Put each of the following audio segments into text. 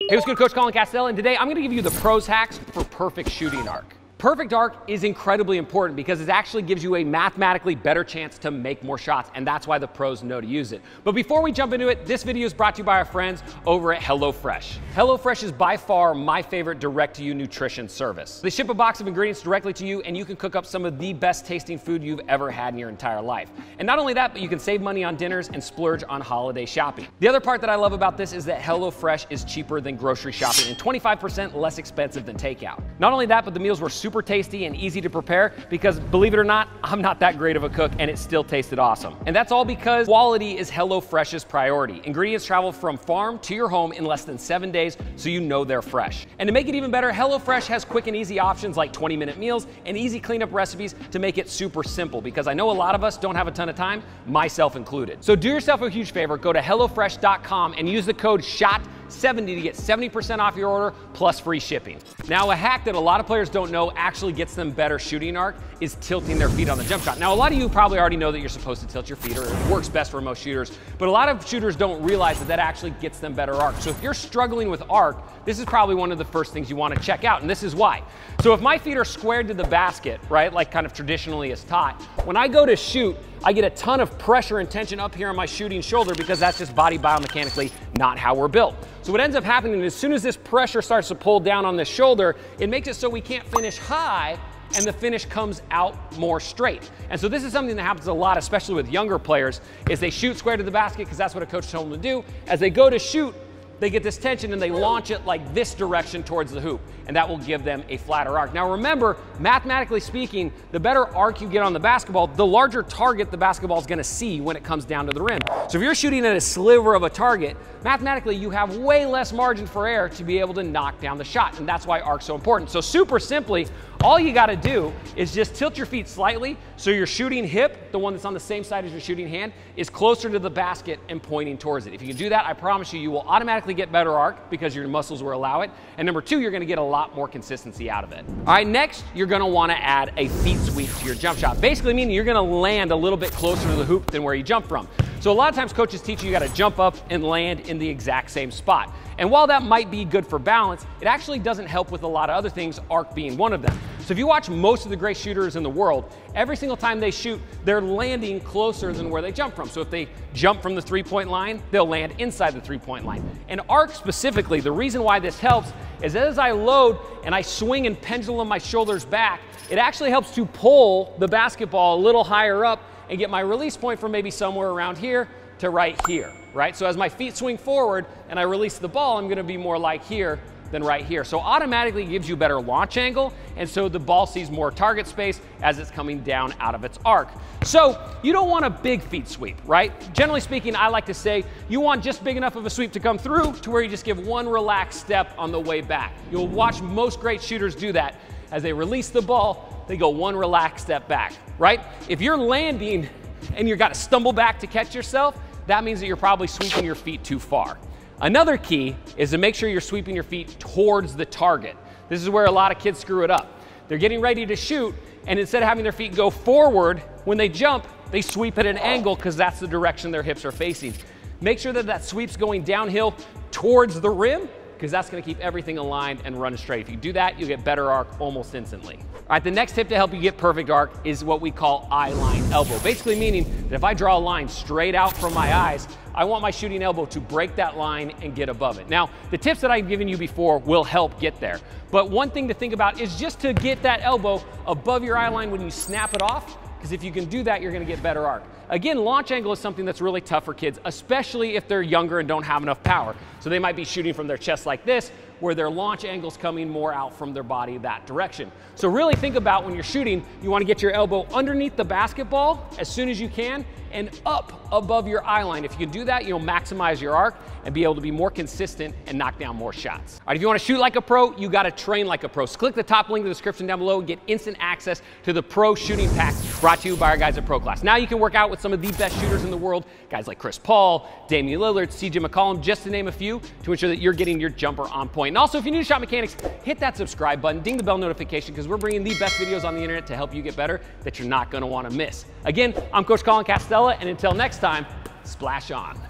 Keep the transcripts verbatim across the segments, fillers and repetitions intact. Hey, what's good, Coach Colin Castell, and today I'm gonna give you the pros hacks for perfect shooting arc. Perfect arc is incredibly important because it actually gives you a mathematically better chance to make more shots, and that's why the pros know to use it. But before we jump into it, this video is brought to you by our friends over at HelloFresh. HelloFresh is by far my favorite direct-to-you nutrition service. They ship a box of ingredients directly to you, and you can cook up some of the best tasting food you've ever had in your entire life. And not only that, but you can save money on dinners and splurge on holiday shopping. The other part that I love about this is that HelloFresh is cheaper than grocery shopping and twenty-five percent less expensive than takeout. Not only that, but the meals were super super tasty and easy to prepare because, believe it or not, I'm not that great of a cook and it still tasted awesome. And that's all because quality is HelloFresh's priority. Ingredients travel from farm to your home in less than seven days, so you know they're fresh. And to make it even better, HelloFresh has quick and easy options like twenty minute meals and easy cleanup recipes to make it super simple because I know a lot of us don't have a ton of time, myself included. So do yourself a huge favor, go to HelloFresh dot com and use the code SHOT seventy to get seventy percent off your order plus free shipping. Now, a hack that a lot of players don't know actually gets them better shooting arc is tilting their feet on the jump shot. Now, a lot of you probably already know that you're supposed to tilt your feet, or it works best for most shooters, but a lot of shooters don't realize that that actually gets them better arc. So if you're struggling with arc, this is probably one of the first things you want to check out, and this is why. So if my feet are squared to the basket, right, like kind of traditionally is taught, when I go to shoot, I get a ton of pressure and tension up here on my shooting shoulder because that's just body biomechanically not how we're built. So what ends up happening is as soon as this pressure starts to pull down on the shoulder, it makes it so we can't finish high and the finish comes out more straight. And so this is something that happens a lot, especially with younger players, is they shoot square to the basket because that's what a coach told them to do. As they go to shoot, they get this tension and they launch it like this direction towards the hoop, and that will give them a flatter arc. Now remember, mathematically speaking, the better arc you get on the basketball, the larger target the basketball is gonna see when it comes down to the rim. So if you're shooting at a sliver of a target, mathematically you have way less margin for error to be able to knock down the shot, and that's why arc's so important. So super simply, all you gotta do is just tilt your feet slightly so your shooting hip, the one that's on the same side as your shooting hand, is closer to the basket and pointing towards it. If you can do that, I promise you, you will automatically get better arc because your muscles will allow it. And number two, you're gonna get a lot more consistency out of it. All right, next, you're gonna wanna add a feet sweep to your jump shot, basically meaning you're gonna land a little bit closer to the hoop than where you jump from. So a lot of times coaches teach you you gotta jump up and land in the exact same spot. And while that might be good for balance, it actually doesn't help with a lot of other things, arc being one of them. So if you watch most of the great shooters in the world, every single time they shoot, they're landing closer than where they jump from. So if they jump from the three-point line, they'll land inside the three-point line. And arc specifically, the reason why this helps is as I load and I swing and pendulum my shoulders back, it actually helps to pull the basketball a little higher up and get my release point from maybe somewhere around here to right here, right? So as my feet swing forward and I release the ball, I'm gonna be more like here than right here. So automatically gives you better launch angle, and so the ball sees more target space as it's coming down out of its arc. So you don't want a big feet sweep, right? Generally speaking, I like to say you want just big enough of a sweep to come through to where you just give one relaxed step on the way back. You'll watch most great shooters do that. As they release the ball, they go one relaxed step back, right? If you're landing and you've got to stumble back to catch yourself, that means that you're probably sweeping your feet too far. Another key is to make sure you're sweeping your feet towards the target. This is where a lot of kids screw it up. They're getting ready to shoot, and instead of having their feet go forward, when they jump, they sweep at an angle because that's the direction their hips are facing. Make sure that that sweep's going downhill towards the rim, because that's gonna keep everything aligned and running straight. If you do that, you'll get better arc almost instantly. All right, the next tip to help you get perfect arc is what we call eye line elbow. Basically meaning that if I draw a line straight out from my eyes, I want my shooting elbow to break that line and get above it. Now, the tips that I've given you before will help get there, but one thing to think about is just to get that elbow above your eye line when you snap it off, because if you can do that, you're gonna get better arc. Again, launch angle is something that's really tough for kids, especially if they're younger and don't have enough power. So they might be shooting from their chest like this, where their launch angle's coming more out from their body that direction. So really think about when you're shooting, you wanna get your elbow underneath the basketball as soon as you can and up above your eye line. If you can do that, you'll maximize your arc and be able to be more consistent and knock down more shots. All right, if you wanna shoot like a pro, you gotta train like a pro. So click the top link in the description down below and get instant access to the Pro Shooting Pack brought to you by our guys at ProClass. Now you can work out with some of the best shooters in the world, guys like Chris Paul, Damian Lillard, C J McCollum, just to name a few, to ensure that you're getting your jumper on point. And also, if you're new to Shop Mechanics, hit that subscribe button, ding the bell notification, because we're bringing the best videos on the internet to help you get better that you're not gonna wanna miss. Again, I'm Coach Colin Castella, and until next time, splash on.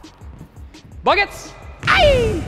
Buckets! Aye!